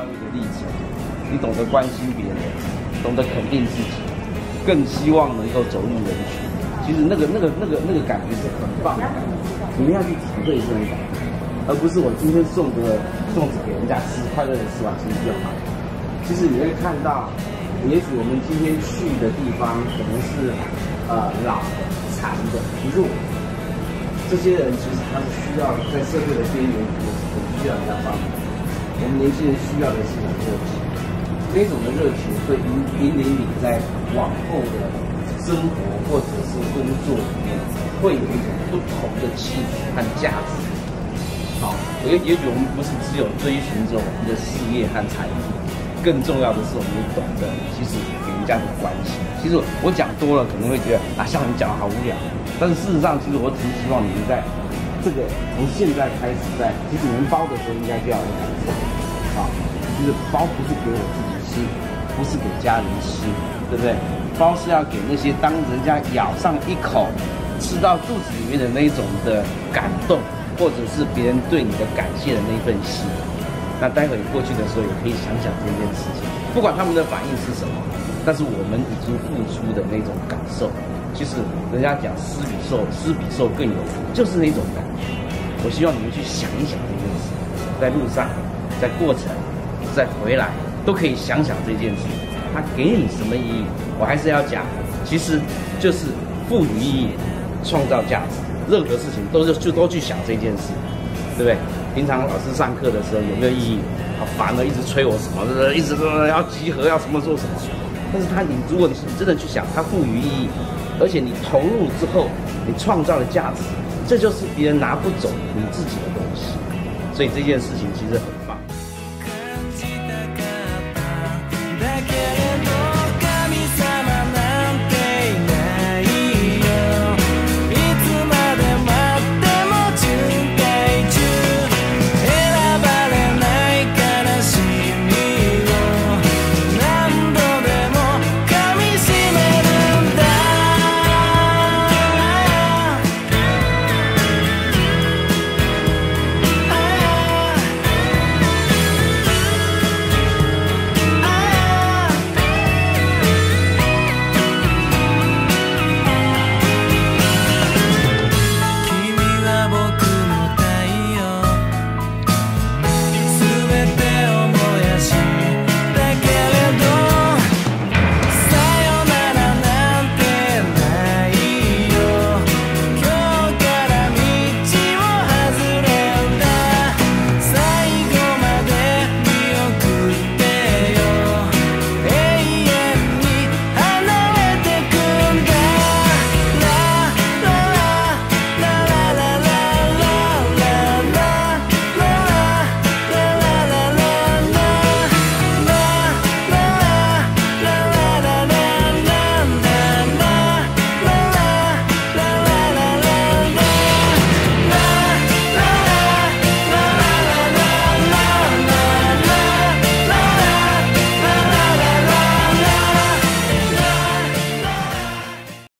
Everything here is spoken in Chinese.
上面的例子，你懂得关心别人，懂得肯定自己，更希望能够走入人群。其实那个感觉是很棒的感觉，你们要去体会这种感觉，而不是我今天送个粽子给人家吃，快乐的吃完其实就好。其实你会看到，也许我们今天去的地方可能是老的、残的、弱的。 这些人其实他是需要在社会的边缘，我们需要人家帮忙。我们年轻人需要的是一种热情，那种的热情会引领你在往后的生活或者是工作里面，会有一种不同的气质和价值。好，也许我们不是只有追寻着我们的事业和财富，更重要的是我们懂得其实给人家的关心。其实我讲多了可能会觉得啊，像你讲的好无聊。 但是事实上，其实我只是希望你们在这个从现在开始在，其实你们包的时候应该就要有感受，啊，就是包不是给我自己吃，不是给家人吃，对不对？包是要给那些当人家咬上一口，吃到肚子里面的那一种的感动，或者是别人对你的感谢的那一份心。那待会你过去的时候，也可以想想这件事情，不管他们的反应是什么，但是我们已经付出的那种感受。 其实人家讲施比受，施比受更有福，就是那种感觉。我希望你们去想一想这件事，在路上，在过程，在回来，都可以想想这件事，它给你什么意义？我还是要讲，其实就是赋予意义，创造价值。任何事情都去想这件事，对不对？平常老师上课的时候有没有意义？好烦了，一直催我什么，一直要集合，要什么做什么。但是如果你真的去想，它赋予意义。 而且你投入之后，你创造了价值，这就是别人拿不走你自己的东西，所以这件事情其实很棒。